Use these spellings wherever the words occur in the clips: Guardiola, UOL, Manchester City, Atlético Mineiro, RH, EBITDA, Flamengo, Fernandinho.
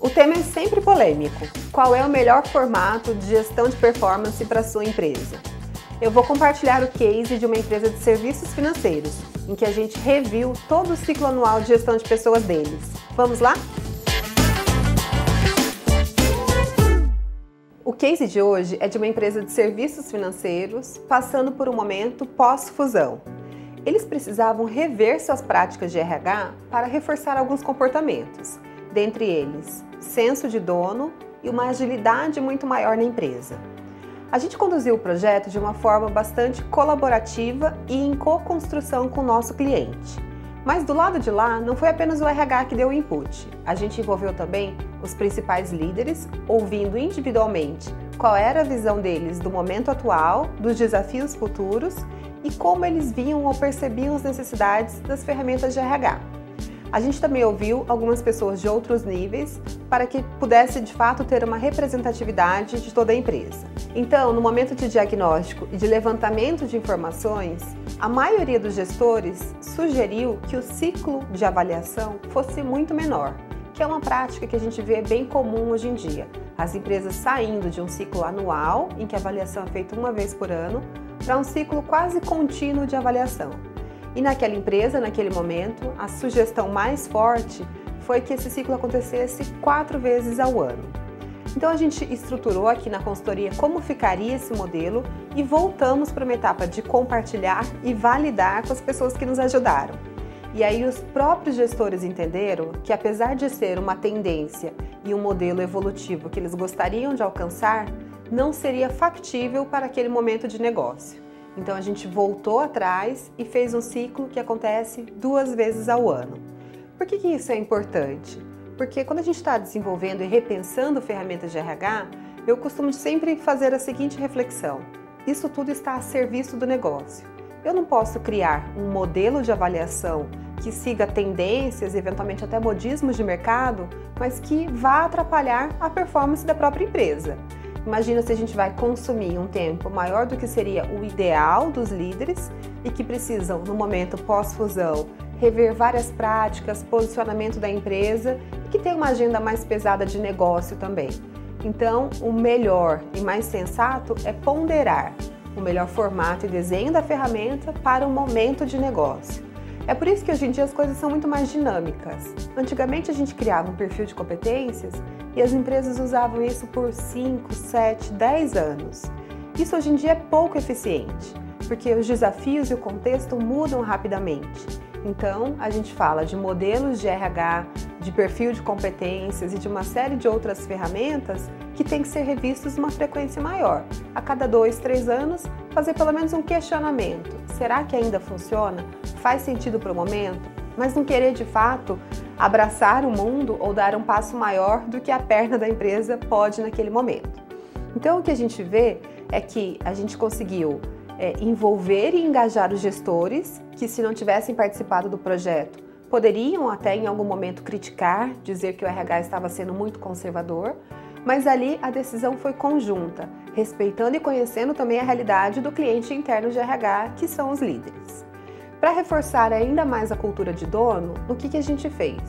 O tema é sempre polêmico. Qual é o melhor formato de gestão de performance para sua empresa? Eu vou compartilhar o case de uma empresa de serviços financeiros, em que a gente reviu todo o ciclo anual de gestão de pessoas deles. Vamos lá? O case de hoje é de uma empresa de serviços financeiros passando por um momento pós-fusão. Eles precisavam rever suas práticas de RH para reforçar alguns comportamentos, dentre eles, senso de dono e uma agilidade muito maior na empresa. A gente conduziu o projeto de uma forma bastante colaborativa e em co-construção com o nosso cliente. Mas do lado de lá, não foi apenas o RH que deu o input. A gente envolveu também os principais líderes, ouvindo individualmente qual era a visão deles do momento atual, dos desafios futuros e como eles viam ou percebiam as necessidades das ferramentas de RH. A gente também ouviu algumas pessoas de outros níveis para que pudesse de fato ter uma representatividade de toda a empresa. Então, no momento de diagnóstico e de levantamento de informações, a maioria dos gestores sugeriu que o ciclo de avaliação fosse muito menor, que é uma prática que a gente vê bem comum hoje em dia. As empresas saindo de um ciclo anual, em que a avaliação é feita uma vez por ano, para um ciclo quase contínuo de avaliação. E naquela empresa, naquele momento, a sugestão mais forte foi que esse ciclo acontecesse 4 vezes ao ano. Então a gente estruturou aqui na consultoria como ficaria esse modelo e voltamos para uma etapa de compartilhar e validar com as pessoas que nos ajudaram. E aí os próprios gestores entenderam que, apesar de ser uma tendência e um modelo evolutivo que eles gostariam de alcançar, não seria factível para aquele momento de negócio. Então a gente voltou atrás e fez um ciclo que acontece 2 vezes ao ano. Por que isso é importante? Porque quando a gente está desenvolvendo e repensando ferramentas de RH, eu costumo sempre fazer a seguinte reflexão: isso tudo está a serviço do negócio. Eu não posso criar um modelo de avaliação que siga tendências, eventualmente até modismos de mercado, mas que vá atrapalhar a performance da própria empresa. Imagina se a gente vai consumir um tempo maior do que seria o ideal dos líderes e que precisam, no momento pós-fusão, rever várias práticas, posicionamento da empresa e que tem uma agenda mais pesada de negócio também. Então, o melhor e mais sensato é ponderar o melhor formato e desenho da ferramenta para o momento de negócio. É por isso que hoje em dia as coisas são muito mais dinâmicas. Antigamente a gente criava um perfil de competências e as empresas usavam isso por 5, 7, 10 anos. Isso hoje em dia é pouco eficiente, porque os desafios e o contexto mudam rapidamente. Então a gente fala de modelos de RH, de perfil de competências e de uma série de outras ferramentas que tem que ser revistos uma frequência maior. A cada 2, 3 anos, fazer pelo menos um questionamento. Será que ainda funciona? Faz sentido para o momento? Mas não querer, de fato, abraçar o mundo ou dar um passo maior do que a perna da empresa pode naquele momento. Então, o que a gente vê é que a gente conseguiu envolver e engajar os gestores que, se não tivessem participado do projeto, poderiam até em algum momento criticar, dizer que o RH estava sendo muito conservador, mas ali a decisão foi conjunta, respeitando e conhecendo também a realidade do cliente interno de RH, que são os líderes. Para reforçar ainda mais a cultura de dono, o que a gente fez?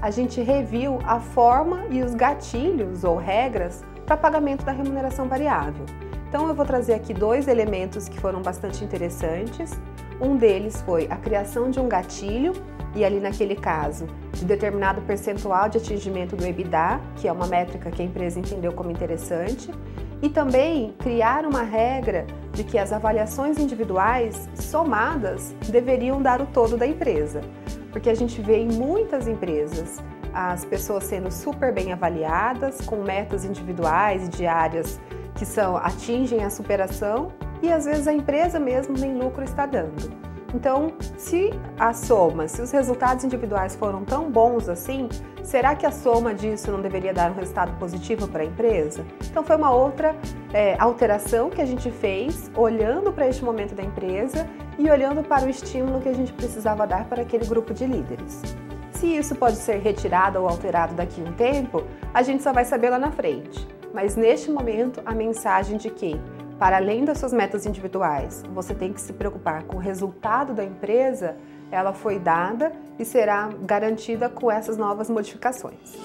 A gente reviu a forma e os gatilhos ou regras para pagamento da remuneração variável. Então eu vou trazer aqui 2 elementos que foram bastante interessantes. Um deles foi a criação de um gatilho, e ali naquele caso, de determinado percentual de atingimento do EBITDA, que é uma métrica que a empresa entendeu como interessante, e também criar uma regra de que as avaliações individuais somadas deveriam dar o todo da empresa, porque a gente vê em muitas empresas as pessoas sendo super bem avaliadas, com metas individuais e diárias que atingem a superação, e às vezes a empresa mesmo nem lucro está dando. Então, se os resultados individuais foram tão bons assim, será que a soma disso não deveria dar um resultado positivo para a empresa? Então foi uma outra alteração que a gente fez, olhando para este momento da empresa e olhando para o estímulo que a gente precisava dar para aquele grupo de líderes. Se isso pode ser retirado ou alterado daqui a um tempo, a gente só vai saber lá na frente. Mas neste momento, a mensagem de que, para além das suas metas individuais, você tem que se preocupar com o resultado da empresa, ela foi dada e será garantida com essas novas modificações.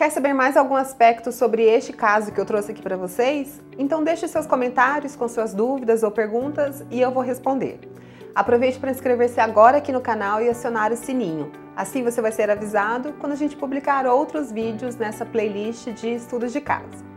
Quer saber mais algum aspecto sobre este caso que eu trouxe aqui para vocês? Então deixe seus comentários com suas dúvidas ou perguntas e eu vou responder. Aproveite para inscrever-se agora aqui no canal e acionar o sininho. Assim você vai ser avisado quando a gente publicar outros vídeos nessa playlist de estudos de caso.